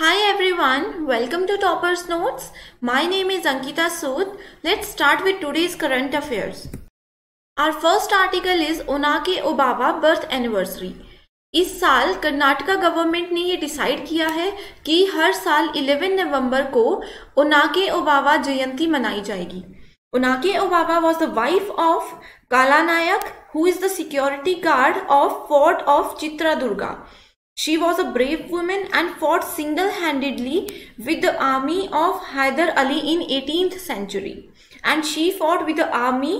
Hi everyone, welcome to Toppersnotes. My name is Ankita Sood. Let's start with today's current affairs. Our first article is Onake Obavva birth anniversary. इस साल Karnataka government ने ये decide किया है कि हर साल 11 नवंबर को ओनाके ओबावा जयंती मनाई जाएगी. Onake Obavva was the wife of Kalanayaka who is the security guard of fort of Chitradurga. She was a brave woman and fought single-handedly with the army of Hyder Ali in 18th century. And she fought with the army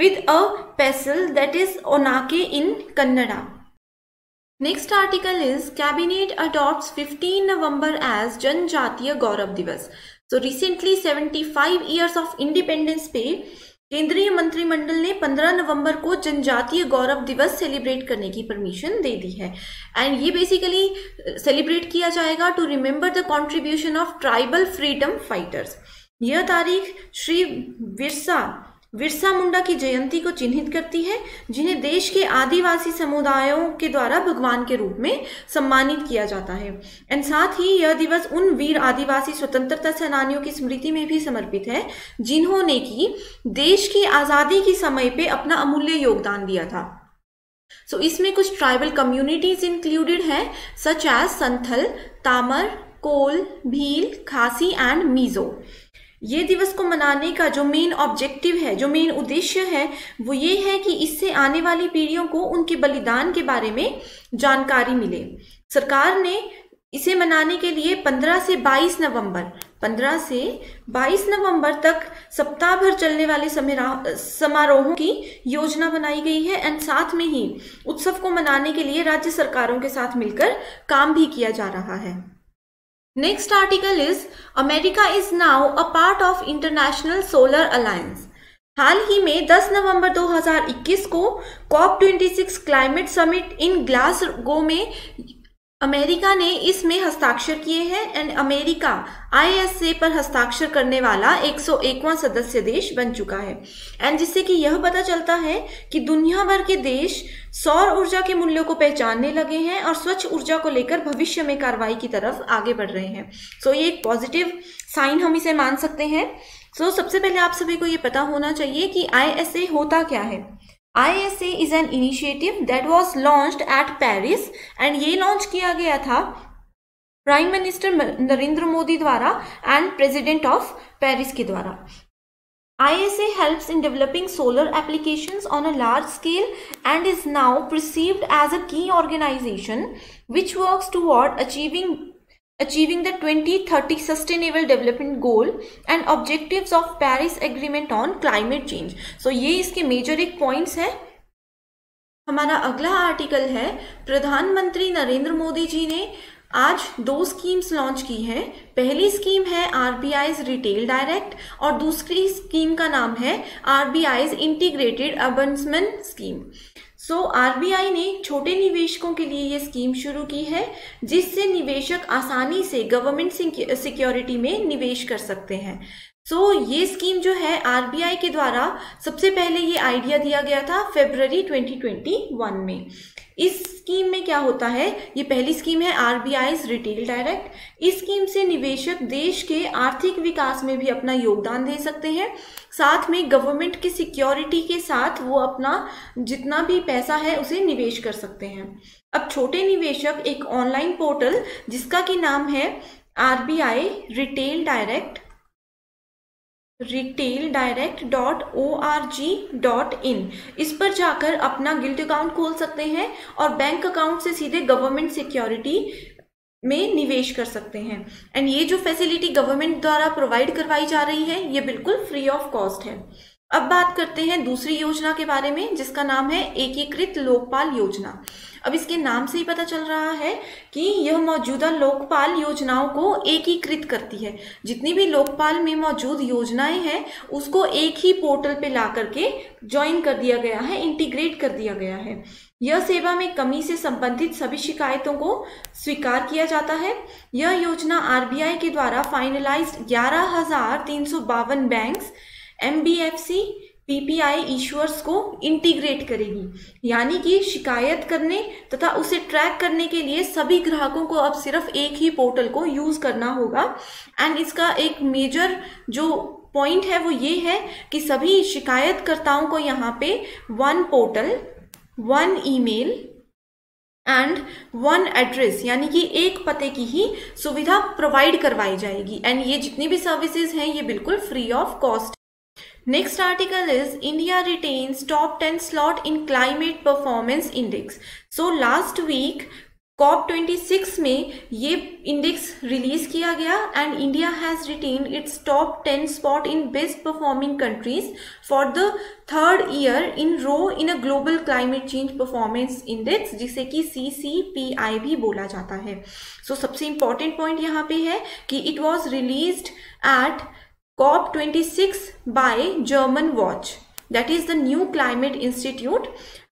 with a pestle, that is Onake in Kannada. Next article is Cabinet adopts 15 November as Janjatiya Gaurav Divas. So recently 75 years of independence पे केंद्रीय मंत्रिमंडल ने 15 नवंबर को जनजातीय गौरव दिवस celebrate करने की permission दे दी है. एंड ये बेसिकली सेलिब्रेट किया जाएगा to remember the contribution of tribal freedom fighters. यह तारीख श्री बिरसा मुंडा की जयंती को चिन्हित करती है, जिन्हें देश के आदिवासी समुदायों के द्वारा भगवान के रूप में सम्मानित किया जाता है. एंड साथ ही यह दिवस उन वीर आदिवासी स्वतंत्रता सेनानियों की स्मृति में भी समर्पित है, जिन्होंने कि देश की आज़ादी के समय पे अपना अमूल्य योगदान दिया था. सो इसमें कुछ ट्राइबल कम्युनिटीज इंक्लूडेड हैं, such as Santhal, Tamar, Kol, Bhil, Khasi and meso. ये दिवस को मनाने का जो मेन ऑब्जेक्टिव है, जो मेन उद्देश्य है, वो ये है कि इससे आने वाली पीढ़ियों को उनके बलिदान के बारे में जानकारी मिले. सरकार ने इसे मनाने के लिए 15 से 22 नवंबर तक सप्ताह भर चलने वाले समारोहों की योजना बनाई गई है. एंड साथ में ही उत्सव को मनाने के लिए राज्य सरकारों के साथ मिलकर काम भी किया जा रहा है. Next article is America is now a part of International Solar Alliance. हाल ही में 10 नवंबर 2021 को COP26 climate summit in Glasgow में अमेरिका ने इसमें हस्ताक्षर किए हैं. एंड अमेरिका ISA पर हस्ताक्षर करने वाला 101वां सदस्य देश बन चुका है. एंड जिससे कि यह पता चलता है कि दुनिया भर के देश सौर ऊर्जा के मूल्यों को पहचानने लगे हैं और स्वच्छ ऊर्जा को लेकर भविष्य में कार्रवाई की तरफ आगे बढ़ रहे हैं. सो ये एक पॉजिटिव साइन हम इसे मान सकते हैं. सो सबसे पहले आप सभी को ये पता होना चाहिए कि ISA होता क्या है. ISA is an initiative that was launched at Paris and ये लॉन्च किया गया था प्राइम मिनिस्टर नरेंद्र मोदी द्वारा एंड प्रेसिडेंट ऑफ पेरिस के द्वारा. ISA helps in developing solar applications on a large scale and is now perceived as a key organization which works toward achieving the 2030 sustainable development goal and objectives of Paris Agreement on climate change. So ये इसके major एक points हैं. हमारा अगला article है प्रधानमंत्री नरेंद्र मोदी जी ने आज 2 स्कीम्स लॉन्च की हैं. पहली स्कीम है RBI's रिटेल डायरेक्ट और दूसरी स्कीम का नाम है RBI's इंटीग्रेटेड अबंसमेंट स्कीम. सो RBI ने छोटे निवेशकों के लिए ये स्कीम शुरू की है, जिससे निवेशक आसानी से गवर्नमेंट सिक्योरिटी में निवेश कर सकते हैं. सो ये स्कीम जो है RBI के द्वारा सबसे पहले ये आइडिया दिया गया था फरवरी 2021 में. इस स्कीम में क्या होता है, ये पहली स्कीम है RBI's रिटेल डायरेक्ट. इस स्कीम से निवेशक देश के आर्थिक विकास में भी अपना योगदान दे सकते हैं. साथ में गवर्नमेंट की सिक्योरिटी के साथ वो अपना जितना भी पैसा है उसे निवेश कर सकते हैं. अब छोटे निवेशक एक ऑनलाइन पोर्टल जिसका कि नाम है retaildirect.org.in, इस पर जाकर अपना गिल्ट अकाउंट खोल सकते हैं और बैंक अकाउंट से सीधे गवर्नमेंट सिक्योरिटी में निवेश कर सकते हैं. एंड ये जो फैसिलिटी गवर्नमेंट द्वारा प्रोवाइड करवाई जा रही है ये बिल्कुल फ्री ऑफ कॉस्ट है. अब बात करते हैं दूसरी योजना के बारे में, जिसका नाम है एकीकृत लोकपाल योजना. अब इसके नाम से ही पता चल रहा है कि यह मौजूदा लोकपाल योजनाओं को एकीकृत करती है. जितनी भी लोकपाल में मौजूद योजनाएं हैं उसको एक ही पोर्टल पे ला करके ज्वाइन कर दिया गया है, इंटीग्रेट कर दिया गया है. यह सेवा में कमी से संबंधित सभी शिकायतों को स्वीकार किया जाता है. यह योजना RBI के द्वारा finalised 11,352 banks, MBFC, PPI issuers को इंटीग्रेट करेगी, यानी कि शिकायत करने तथा उसे ट्रैक करने के लिए सभी ग्राहकों को अब सिर्फ एक ही पोर्टल को यूज़ करना होगा। एंड इसका एक मेजर जो पॉइंट है वो ये है कि सभी शिकायतकर्ताओं को यहाँ पे one portal, one email and one address, यानी कि एक पते की ही सुविधा प्रोवाइड करवाई जाएगी। एंड ये जितनी भी सर्विसेज हैं ये बिल्कुल free of cost. Next article is India retains top 10 slot in climate performance index. So last week COP26 में ये इंडेक्स रिलीज किया गया and India has retain its top 10 spot in best performing countries for the third year in row in a global climate change performance index, जिसे कि CCPI भी बोला जाता है। सो सबसे इम्पॉर्टेंट पॉइंट यहाँ पे है कि it was released at COP26 by German watch, that is the new climate institute.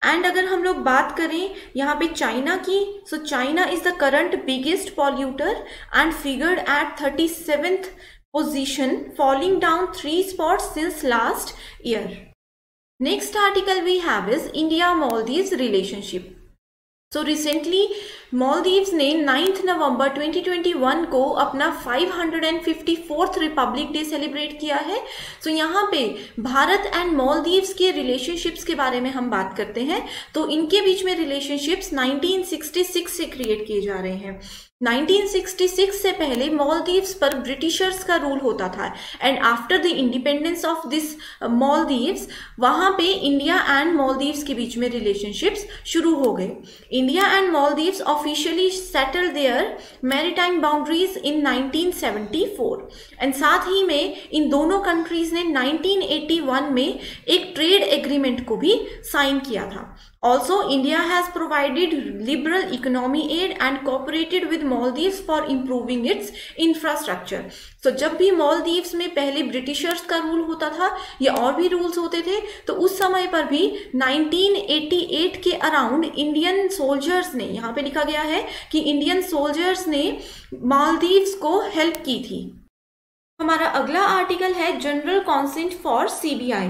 And अगर हम लोग बात करें यहाँ पे चाइना की, so China is the current biggest polluter and figured at 37th position, falling down 3 spots since last year. Next article we have is India Maldives relationship. So recently Maldives ने 9 नवंबर 2021 को अपना 554th रिपब्लिक डे सेलिब्रेट किया है। सो यहाँ पे Bharat and Maldives के relationships के बारे में हम बात करते हैं तो इनके बीच में रिलेशनशिप्स 1966 से क्रिएट किए जा रहे हैं। 1966 से पहले मालदीव्स पर ब्रिटिशर्स का रूल होता था and after the independence of this Maldives वहाँ पे इंडिया एंड मालदीव्स के बीच में रिलेशनशिप्स शुरू हो गए। India and Maldives officially settle their maritime boundaries in 1974 and साथ ही में इन दोनों कंट्रीज ने 1981 में एक ट्रेड एग्रीमेंट को भी साइन किया था। Also, India has provided liberal economy aid and cooperated with Maldives for improving its infrastructure. So, जब भी मालदीव्स में पहले ब्रिटिशर्स का रूल होता था या और भी रूल्स होते थे तो उस समय पर भी 1988 के अराउंड इंडियन सोल्जर्स ने, यहाँ पे लिखा गया है कि इंडियन सोल्जर्स ने मालदीव्स को हेल्प की थी। हमारा अगला आर्टिकल है general consent for CBI।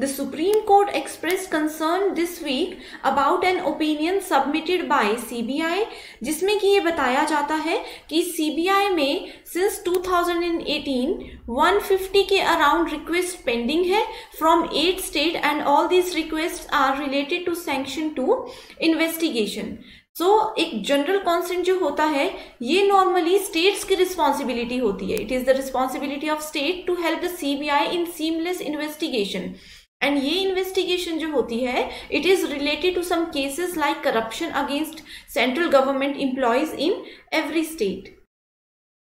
The supreme court express concern this week about an opinion submitted by CBI, जिसमें कि ये बताया जाता है कि CBI में सिंस 2018 150 के अराउंड रिक्वेस्ट पेंडिंग है from 8 state and all this request are related to sanction to investigation. So एक जनरल कंसेंट जो होता है ये नॉर्मली स्टेट्स की रिस्पॉन्सिबिलिटी होती है। It is the responsibility of state to help the CBI in seamless investigation and ये investigation जो होती है it is related to some cases like corruption against central government employees in every state.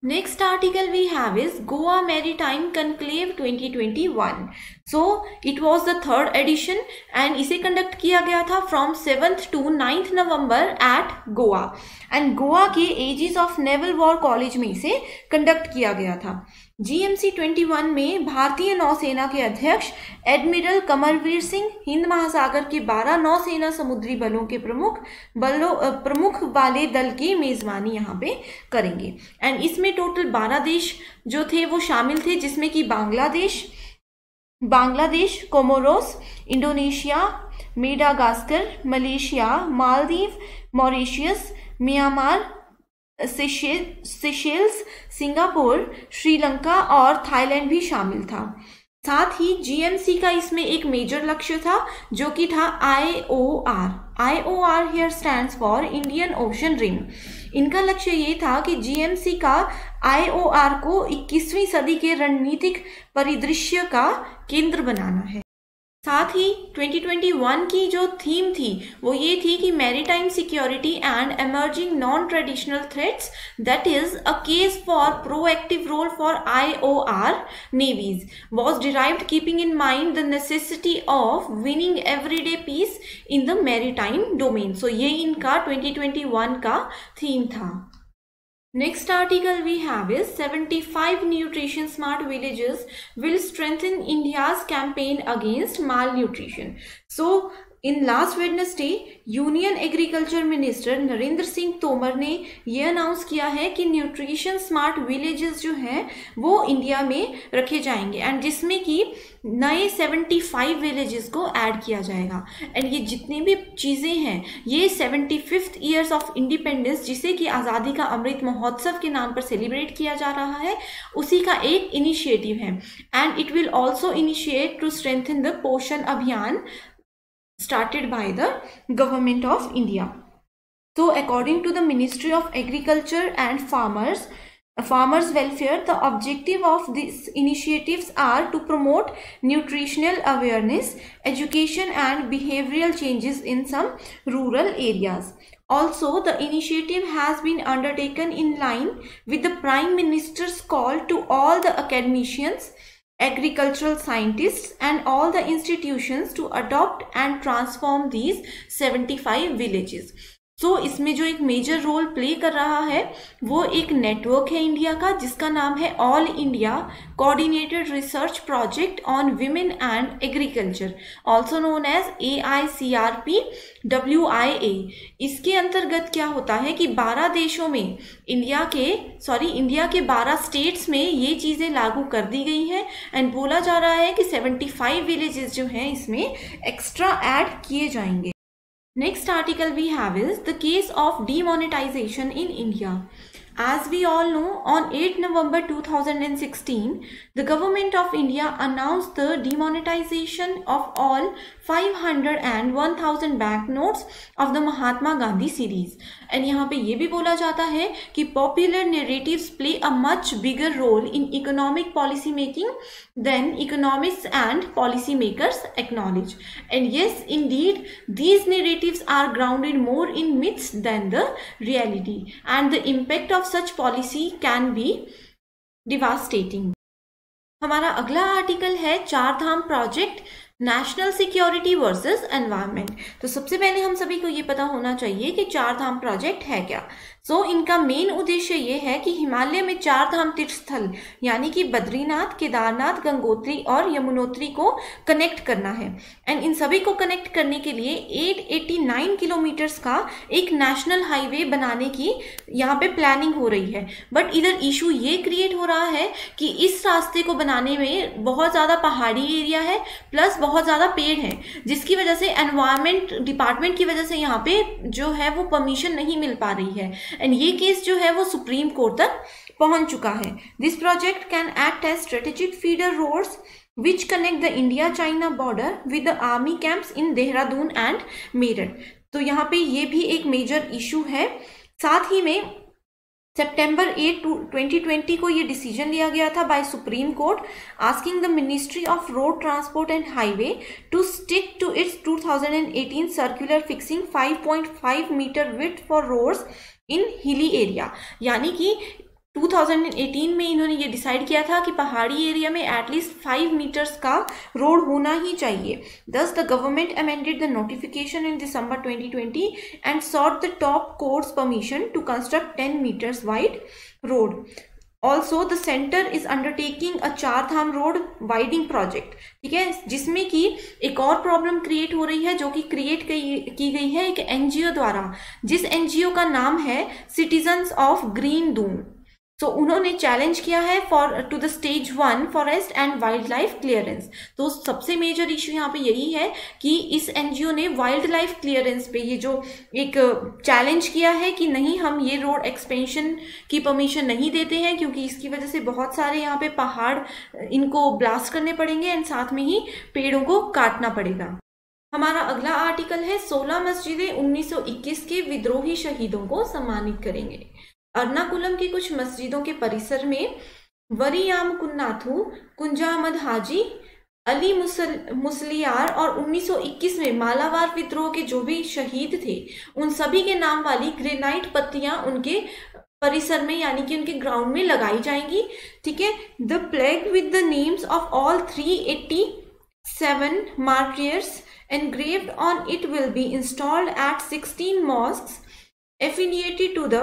Next article we have is Goa maritime conclave 2021। So it was the third edition and इसे conduct किया गया था from 7th to 9th November at Goa and Goa के edges of naval war college में इसे conduct किया गया था। GMC 21 में भारतीय नौसेना के अध्यक्ष एडमिरल कमलवीर सिंह हिंद महासागर के 12 नौसेना समुद्री बलों के प्रमुख वाले दल की मेजबानी यहाँ पे करेंगे एंड इसमें टोटल 12 देश जो थे वो शामिल थे, जिसमें कि Bangladesh, Comoros, Indonesia, Madagascar, Malaysia, Maldives, Mauritius, Myanmar, Seychelles, Singapore, Sri Lanka और थाईलैंड भी शामिल था। साथ ही GMC का इसमें एक मेजर लक्ष्य था जो कि था IOR here stands for Indian Ocean Rim। इनका लक्ष्य ये था कि GMC का IOR को 21वीं सदी के रणनीतिक परिदृश्य का केंद्र बनाना है। साथ ही 2021 की जो थीम थी वो ये थी कि maritime security and emerging non traditional threats, that is a case for proactive role for IOR navies was derived keeping in mind the necessity of winning everyday peace in the maritime domain. So ये इनका 2021 का theme था। Next article we have is 75 nutrition smart villages will strengthen India's campaign against malnutrition. So in last Wednesday union agriculture minister Narendra Singh Tomar ने यह announce किया है कि nutrition smart villages जो हैं वो इंडिया में रखे जाएंगे एंड जिसमें कि नए 75 विलेजेस को ऐड किया जाएगा एंड ये जितनी भी चीज़ें हैं ये 75th ईयर्स ऑफ इंडिपेंडेंस जिसे कि आज़ादी का अमृत महोत्सव के नाम पर सेलिब्रेट किया जा रहा है उसी का एक इनिशिएटिव है and it will also initiate to strengthen the Poshan Abhiyan started by the government of India. So according to the Ministry of Agriculture and Farmers Welfare, the objective of these initiatives are to promote nutritional awareness, education and behavioral changes in some rural areas. Also, the initiative has been undertaken in line with the Prime Minister's call to all the academicians, agricultural scientists and all the institutions to adopt and transform these 75 villages. So, इसमें जो एक major role play कर रहा है वो एक network है India का जिसका नाम है all India coordinated research project on women and agriculture also known as AICRPWIA. इसके अंतर्गत क्या होता है कि 12 देशों में इंडिया के 12 स्टेट्स में ये चीज़ें लागू कर दी गई हैं एंड बोला जा रहा है कि 75 विलेजेस जो हैं इसमें एक्स्ट्रा ऐड किए जाएंगे. Next article we have is the case of demonetization in India. As we all know, on 8 November 2016, the Government of India announced the demonetization of all 500 and 1000 banknotes of the Mahatma Gandhi series. And यहाँ पे ये भी बोला जाता है कि popular narratives play a much bigger role in economic policy making than economists and policy makers acknowledge. And yes, indeed, these narratives are grounded more in myths than the reality. And the impact of such policy can be devastating. हमारा अगला article है Chardham project national security versus environment. तो सबसे पहले हम सभी को ये पता होना चाहिए कि चारधाम प्रोजेक्ट है क्या. सो इनका मेन उद्देश्य ये है कि हिमालय में चारधाम तीर्थस्थल यानी कि बद्रीनाथ, केदारनाथ, गंगोत्री और यमुनोत्री को कनेक्ट करना है एंड इन सभी को कनेक्ट करने के लिए 889 किलोमीटर्स का एक नेशनल हाईवे बनाने की यहाँ पे प्लानिंग हो रही है. बट इधर इशू ये क्रिएट हो रहा है कि इस रास्ते को बनाने में बहुत ज़्यादा पहाड़ी एरिया है प्लस बहुत ज़्यादा पेड़ है जिसकी वजह से एनवायरनमेंट डिपार्टमेंट की वजह से यहाँ पे जो है वो परमिशन नहीं मिल पा रही है एंड ये केस जो है वो सुप्रीम कोर्ट तक पहुँच चुका है. This project can act as strategic feeder roads which connect the India China border with the army camps in Dehradun and Meerut. तो यहाँ पे ये भी एक मेजर इशू है. साथ ही में सितंबर 8, 2020 को ये डिसीजन लिया गया था by supreme court asking the ministry of road transport and highway to stick to its 2018 circular fixing 5.5 metre width for roads in hilly area. यानी कि 2018 में इन्होंने ये डिसाइड किया था कि पहाड़ी एरिया में एटलीस्ट 5 मीटर्स का रोड होना ही चाहिए. Thus the government amended the notification in December 2020 and sought the top court's permission to construct 10 metres wide road. Also the centre is undertaking a Chardham road widening project. ठीक है, जिसमें कि एक और प्रॉब्लम क्रिएट हो रही है जो कि क्रिएट की गई है एक NGO द्वारा जिस NGO का नाम है सिटीजन्स ऑफ ग्रीन दून. तो उन्होंने चैलेंज किया है for to the stage 1 forest and wild life clearance. तो सबसे मेजर इश्यू यहाँ पे यही है कि इस NGO ने वाइल्ड लाइफ क्लियरेंस पे ये जो एक चैलेंज किया है कि नहीं हम ये रोड एक्सपेंशन की परमिशन नहीं देते हैं क्योंकि इसकी वजह से बहुत सारे यहाँ पे पहाड़ इनको ब्लास्ट करने पड़ेंगे एंड साथ में ही पेड़ों को काटना पड़ेगा. हमारा अगला आर्टिकल है 16 मस्जिदें 1921 के विद्रोही शहीदों को सम्मानित करेंगे. अर्नाकुलम की कुछ मस्जिदों के परिसर में वरियाम कुन्नाथू, कुंजामद हाजी, अली मुसलियार और 1921 में मालावार विद्रोह के जो भी शहीद थे उन सभी के नाम वाली ग्रेनाइट पत्तियां उनके परिसर में यानी कि उनके ग्राउंड में लगाई जाएंगी. ठीक है, the plaque with the names of all 387 martyrs engraved on it will be installed at 16 mosques affiliated to the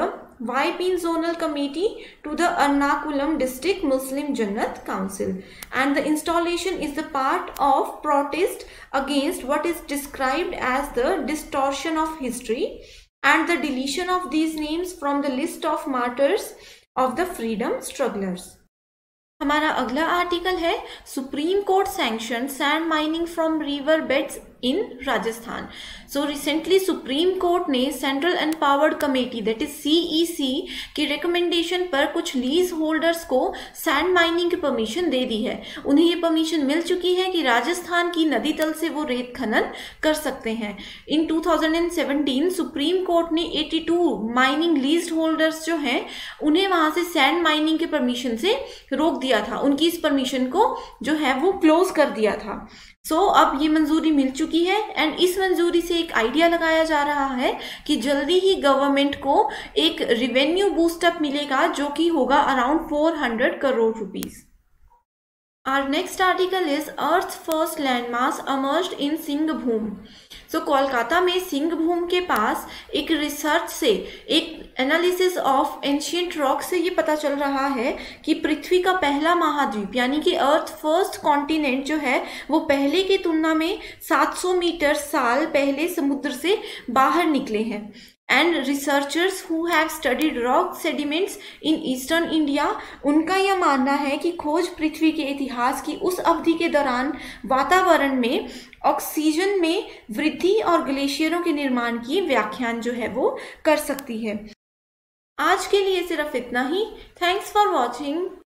YPIN Zonal Committee to the Ernakulam District Muslim Jannat Council. And the installation is the part of protest against what is described as the distortion of history and the deletion of these names from the list of martyrs of the freedom strugglers. हमारा अगला article है supreme court sanction sand mining from river beds in Rajasthan. So recently supreme court ने central empowered committee that is CEC की recommendation पर कुछ lease holders को sand mining की permission दे दी है. उन्हें ये परमिशन मिल चुकी है कि राजस्थान की नदी तल से वो रेत खनन कर सकते हैं. इन 2017 सुप्रीम कोर्ट ने 82 माइनिंग लीज होल्डर्स जो हैं उन्हें वहाँ से सैंड माइनिंग के परमिशन से रोक दिया था. उनकी इस परमिशन को जो है वो क्लोज कर दिया था. सो अब ये मंजूरी मिल चुकी है एंड इस मंजूरी से एक आइडिया लगाया जा रहा है कि जल्दी ही गवर्नमेंट को एक रिवेन्यू बूस्टअप मिलेगा जो कि होगा around 400 crore rupees. Our next article is Earth's first landmass emerged in Singhbhum. So Kolkata में सिंघभूम के पास एक रिसर्च से एक एनालिसिस ऑफ एंशियंट रॉक से ये पता चल रहा है कि पृथ्वी का पहला महाद्वीप यानी कि अर्थ फर्स्ट कॉन्टिनेंट जो है वो पहले की तुलना में 700 मीटर साल पहले समुद्र से बाहर निकले हैं. And researchers who have studied rock sediments in Eastern India, उनका यह मानना है कि खोज पृथ्वी के इतिहास की उस अवधि के दौरान वातावरण में ऑक्सीजन में वृद्धि और ग्लेशियरों के निर्माण की व्याख्यान जो है वो कर सकती है. आज के लिए सिर्फ इतना ही. Thanks for watching.